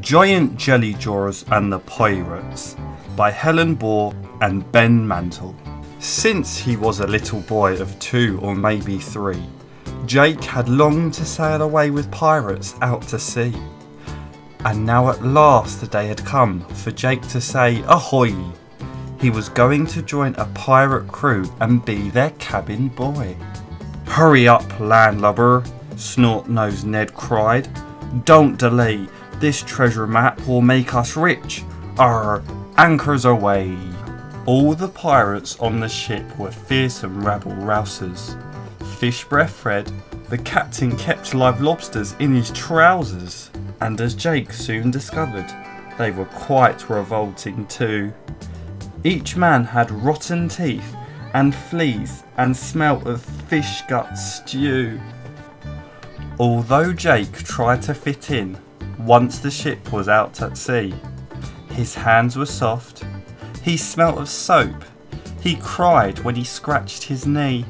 Giant Jelly Jaws and the Pirates by Helen Baugh and Ben Mantle. Since he was a little boy of 2 or maybe 3, Jake had longed to sail away with pirates out to sea. And now at last the day had come for Jake to say ahoy. He was going to join a pirate crew and be their cabin boy. "Hurry up, landlubber," Snort-nosed Ned cried. "Don't delay. This treasure map will make us rich. Our anchors away." All the pirates on the ship were fearsome rabble-rousers. Fish breath Fred, the captain, kept live lobsters in his trousers, and as Jake soon discovered, they were quite revolting too. Each man had rotten teeth and fleas and smelt of fish gut stew. Although Jake tried to fit in, once the ship was out at sea, his hands were soft, he smelt of soap, he cried when he scratched his knee.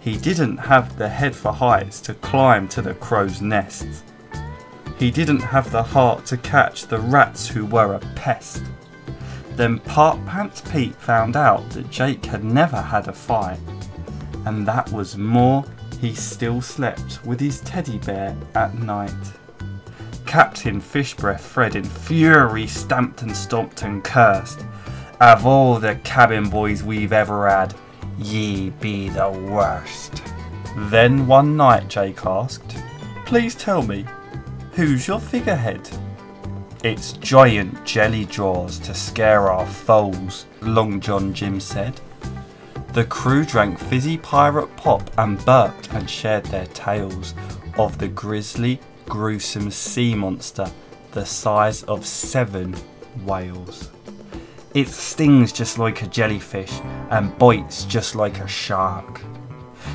He didn't have the head for heights to climb to the crow's nest. He didn't have the heart to catch the rats who were a pest. Then Pants Pete found out that Jake had never had a fight, and that was more, he still slept with his teddy bear at night. Captain Fishbreath Fred in fury stamped and stomped and cursed. "Of all the cabin boys we've ever had, ye be the worst." Then one night Jake asked, "Please tell me, who's your figurehead?" "It's Giant Jelly Jaws to scare our foes," Long John Jim said. The crew drank fizzy pirate pop and burped and shared their tales of the grisly, gruesome sea monster the size of 7 whales. "It stings just like a jellyfish and bites just like a shark.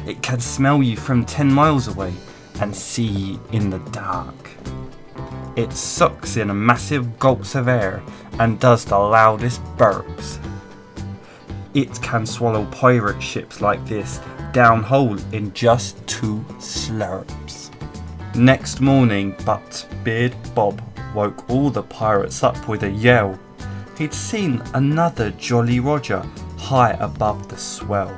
It can smell you from 10 miles away and see you in the dark. It sucks in massive gulps of air and does the loudest burps. It can swallow pirate ships like this down whole in just 2 slurps. Next morning, but Beard Bob woke all the pirates up with a yell. He'd seen another Jolly Roger high above the swell.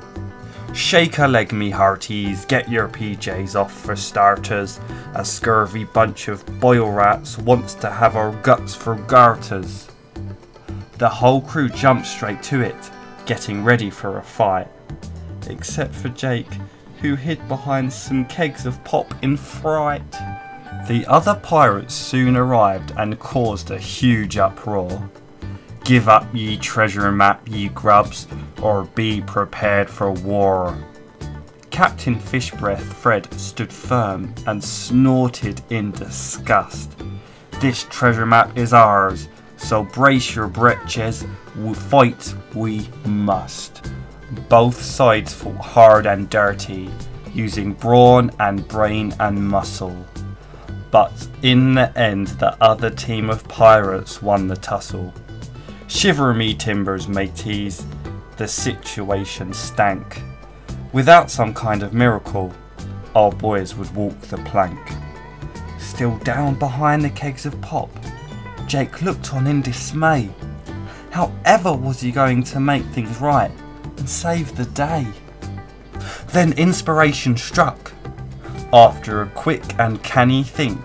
"Shake a leg, me hearties, get your PJs off for starters. A scurvy bunch of boil rats wants to have our guts for garters." The whole crew jumped straight to it, getting ready for a fight, except for Jake, who hid behind some kegs of pop in fright. The other pirates soon arrived and caused a huge uproar. "Give up, ye treasure map, ye grubs, or be prepared for war." Captain Fishbreath Fred stood firm and snorted in disgust. "This treasure map is ours, so brace your breeches, we fight we must." Both sides fought hard and dirty, using brawn and brain and muscle. But in the end, the other team of pirates won the tussle. "Shiver me timbers, mateys." The situation stank. Without some kind of miracle, our boys would walk the plank. Still down behind the kegs of pop, Jake looked on in dismay. However was he going to make things right and save the day? Then inspiration struck. After a quick and canny think,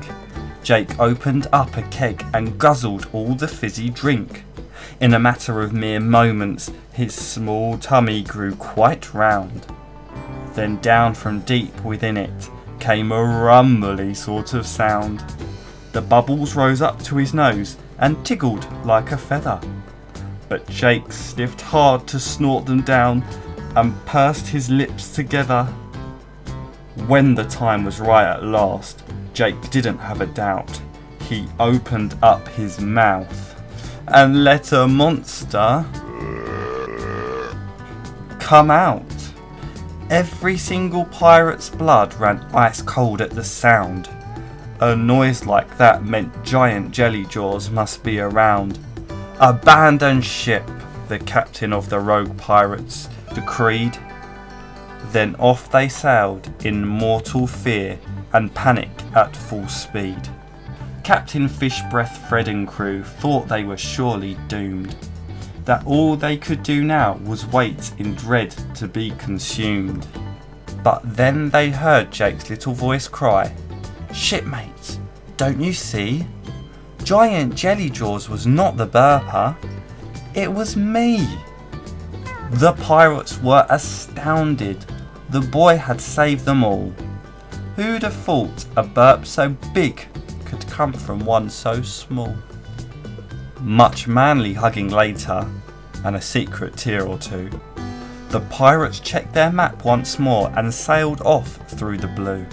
Jake opened up a keg and guzzled all the fizzy drink. In a matter of mere moments, his small tummy grew quite round. Then down from deep within it came a rumbly sort of sound. The bubbles rose up to his nose and tickled like a feather. But Jake sniffed hard to snort them down and pursed his lips together. When the time was right at last, Jake didn't have a doubt. He opened up his mouth and let a monster come out. Every single pirate's blood ran ice cold at the sound. A noise like that meant Giant Jelly Jaws must be around. "Abandon ship," the captain of the rogue pirates decreed. Then off they sailed in mortal fear and panic at full speed. Captain Fishbreath, Fred and crew thought they were surely doomed, that all they could do now was wait in dread to be consumed. But then they heard Jake's little voice cry, "Shipmates, don't you see? Giant Jelly Jaws was not the burper, it was me!" The pirates were astounded. The boy had saved them all. Who'd have thought a burp so big could come from one so small? Much manly hugging later, and a secret tear or two, the pirates checked their map once more and sailed off through the blue.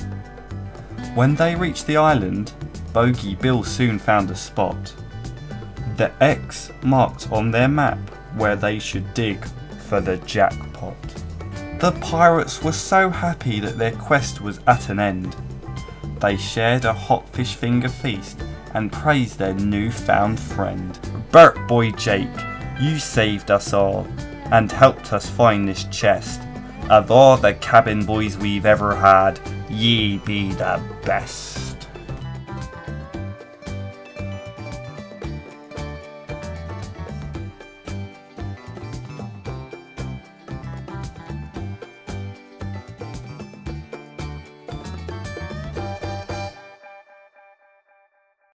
When they reached the island, Bogey Bill soon found a spot. The X marked on their map where they should dig for the jackpot. The pirates were so happy that their quest was at an end. They shared a hot fish finger feast and praised their newfound friend. "Bert Boy Jake, you saved us all and helped us find this chest. Of all the cabin boys we've ever had, ye be the best."